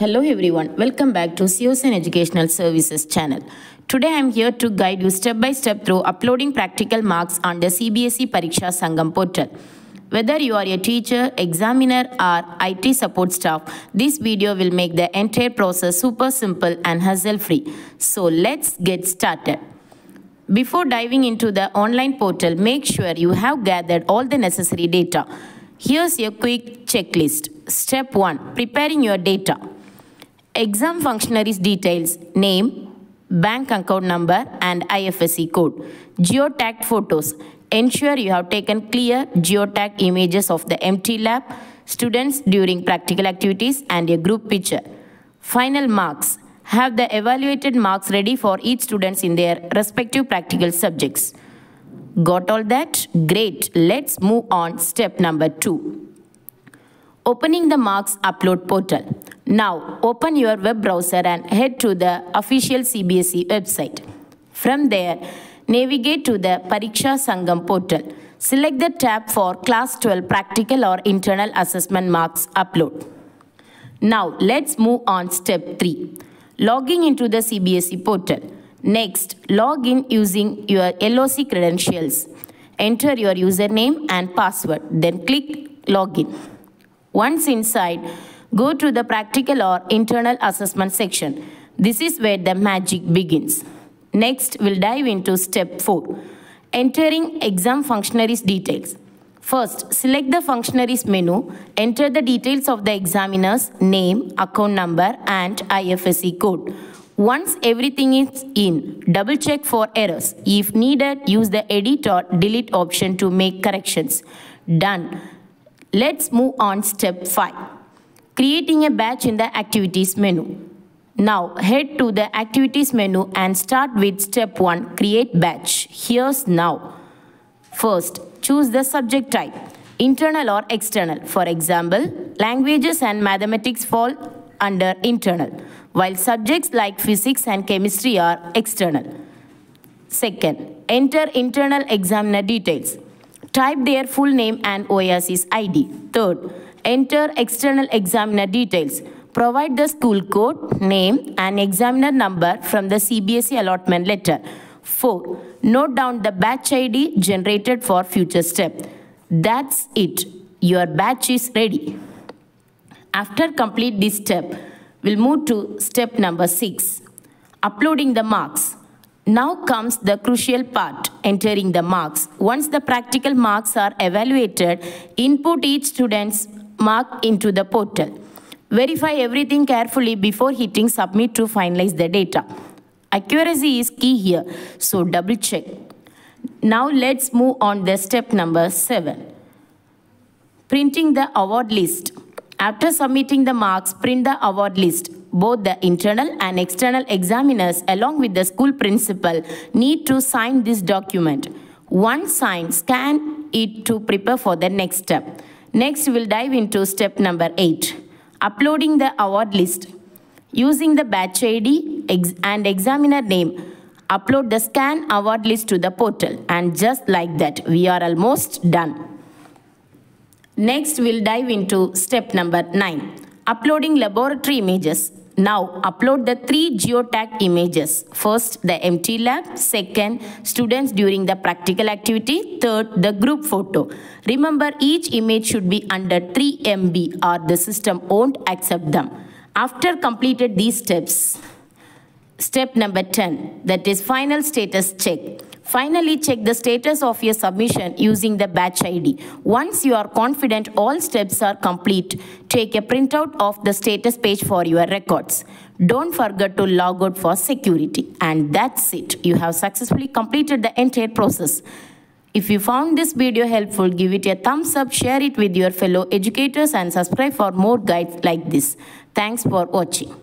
Hello everyone, welcome back to CEYOSON Educational Services channel. Today I am here to guide you step by step through uploading practical marks on the CBSE Pariksha Sangam portal. Whether you are a teacher, examiner or IT support staff, this video will make the entire process super simple and hassle free. So let's get started. Before diving into the online portal, make sure you have gathered all the necessary data. Here's your quick checklist. Step 1. Preparing your data. Exam functionaries details, name, bank account number and IFSC code. Geotagged photos. Ensure you have taken clear geotagged images of the empty lab, students during practical activities and a group picture. Final marks. Have the evaluated marks ready for each student in their respective practical subjects. Got all that? Great. Let's move on. Step number 2. Opening the marks upload portal. Now, open your web browser and head to the official CBSE website. From there, navigate to the Pariksha Sangam portal. Select the tab for Class 12 Practical or Internal Assessment Marks Upload. Now, let's move on Step 3. Logging into the CBSE portal. Next, log in using your LOC credentials. Enter your username and password. Then click Login. Once inside, go to the practical or internal assessment section. This is where the magic begins. Next, we'll dive into step 4. Entering exam functionaries details. First, select the functionaries menu. Enter the details of the examiner's name, account number and IFSC code. Once everything is in, double check for errors. If needed, use the edit or delete option to make corrections. Done. Let's move on step 5. Creating a batch in the activities menu. Now head to the activities menu and start with step 1, create batch. Here's now. First, choose the subject type, internal or external. For example, languages and mathematics fall under internal, while subjects like physics and chemistry are external. Second, enter internal examiner details. Type their full name and OASIS ID. Third, enter external examiner details. Provide the school code, name and examiner number from the CBSE allotment letter. 4. Note down the batch ID generated for future step. That's it. Your batch is ready. After complete this step, we'll move to step number 6. Uploading the marks. Now comes the crucial part, entering the marks. Once the practical marks are evaluated, input each student's mark into the portal. Verify everything carefully before hitting submit to finalize the data. Accuracy is key here, so double check. Now let's move on to step number 7. Printing the award list. After submitting the marks, print the award list. Both the internal and external examiners along with the school principal need to sign this document. Once signed, scan it to prepare for the next step. Next, we'll dive into step number 8. Uploading the award list. Using the batch ID and examiner name, upload the scan award list to the portal. And just like that, we are almost done. Next, we'll dive into step number 9. Uploading laboratory images. Now, upload the 3 geotagged images. First, the empty lab. Second, students during the practical activity. Third, the group photo. Remember, each image should be under 3 MB or the system won't accept them. After completed these steps, step number 10, that is final status check. Finally, check the status of your submission using the batch ID. Once you are confident all steps are complete, take a printout of the status page for your records. Don't forget to log out for security. And that's it. You have successfully completed the entire process. If you found this video helpful, give it a thumbs up, share it with your fellow educators and subscribe for more guides like this. Thanks for watching.